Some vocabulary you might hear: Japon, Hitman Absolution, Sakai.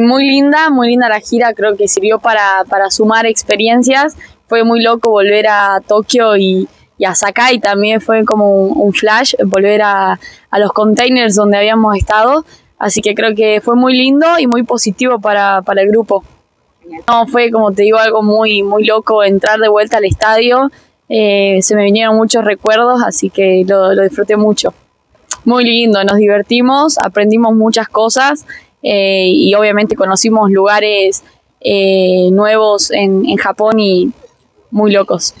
Muy linda la gira, creo que sirvió para sumar experiencias. Fue muy loco volver a Tokio y a Sakai, también fue como un flash volver a los containers donde habíamos estado. Así que creo que fue muy lindo y muy positivo para el grupo. No, fue, como te digo, algo muy, muy loco entrar de vuelta al estadio. Se me vinieron muchos recuerdos, así que lo disfruté mucho. Muy lindo, nos divertimos, aprendimos muchas cosas y obviamente conocimos lugares nuevos en Japón y muy locos.